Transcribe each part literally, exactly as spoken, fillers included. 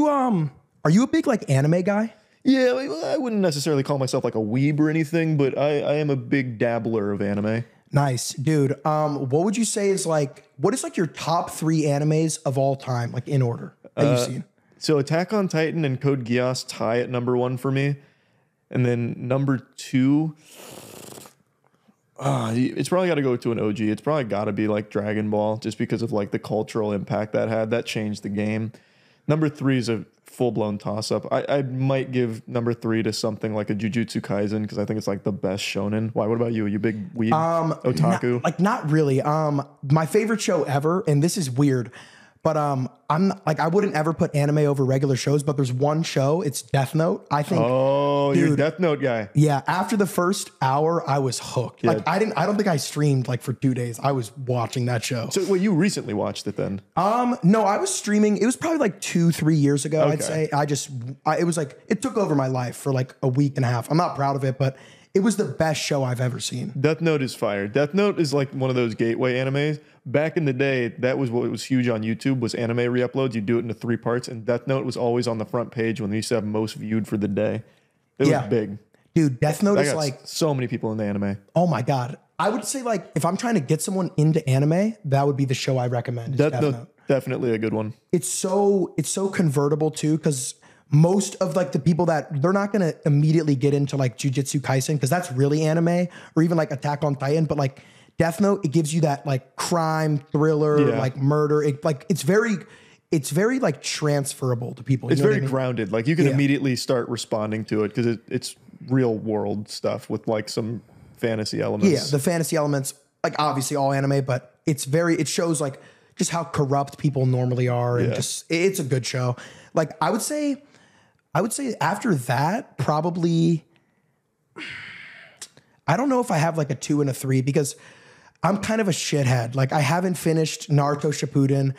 you um are you a big like anime guy? Yeah, I wouldn't necessarily call myself like a weeb or anything, but I, I am a big dabbler of anime. Nice, dude. Um, what would you say is like, what is like your top three animes of all time, like in order that uh, you've seen? So Attack on Titan and Code Geass tie at number one for me. And then number two, uh, it's probably got to go to an O G. It's probably got to be like Dragon Ball just because of like the cultural impact that had. That changed the game. Number three is a full-blown toss-up. I, I might give number three to something like a Jujutsu Kaisen because I think it's like the best shonen. Why? What about you? Are you a big weeb um, otaku? Not, like not really. Um, my favorite show ever, and this is weird, but um, I'm like I wouldn't ever put anime over regular shows. But there's one show. It's Death Note. I think. Oh, dude, you're a Death Note guy. Yeah. After the first hour, I was hooked. Yeah. Like I didn't. I don't think I streamed like for two days. I was watching that show. So, well, you recently watched it then? Um, no, I was streaming. It was probably like two, three years ago. Okay. I'd say. I just. I, it was like it took over my life for like a week and a half. I'm not proud of it, but it was the best show I've ever seen. Death Note is fire. Death Note is like one of those gateway animes. Back in the day, that was what was huge on YouTube was anime re-uploads. You do it into three parts, and Death Note was always on the front page when they used to have most viewed for the day. It yeah. was big. Dude, Death Note I is like... so many people in the anime. Oh my God. I would say like if I'm trying to get someone into anime, that would be the show I recommend. Death, Death Note. Note. Definitely a good one. It's so, it's so convertible too because... most of like the people that they're not going to immediately get into like Jujutsu Kaisen because that's really anime or even like Attack on Titan. But like Death Note, it gives you that like crime thriller, yeah. like murder. It, like it's very, it's very like transferable to people. You it's know very I mean? grounded. Like you can yeah. immediately start responding to it because it, it's real world stuff with like some fantasy elements. Yeah, the fantasy elements, like obviously all anime, but it's very, it shows like just how corrupt people normally are. And yeah. just, it's a good show. Like I would say... I would say after that, probably, I don't know if I have like a two and a three because I'm kind of a shithead. Like I haven't finished Naruto Shippuden.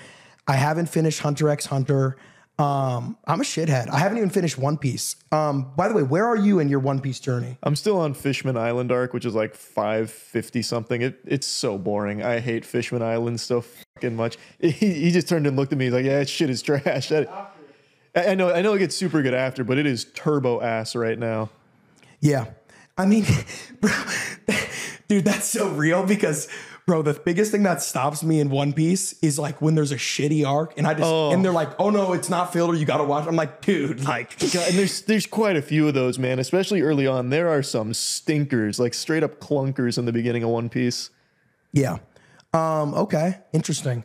I haven't finished Hunter x Hunter. Um, I'm a shithead. I haven't even finished One Piece. Um, by the way, where are you in your One Piece journey? I'm still on Fishman Island arc, which is like five fifty something. It, it's so boring. I hate Fishman Island so fucking much. He, he just turned and looked at me. He's like, yeah, that shit is trash. That, I know, I know it gets super good after, but it is turbo ass right now. Yeah. I mean, bro, dude, that's so real because, bro, the biggest thing that stops me in One Piece is like when there's a shitty arc and I just, oh. and they're like, oh no, it's not filler. You got to watch. I'm like, dude, like. God, and there's, there's quite a few of those, man, especially early on. There are some stinkers, like straight up clunkers in the beginning of One Piece. Yeah. Um, okay. Interesting.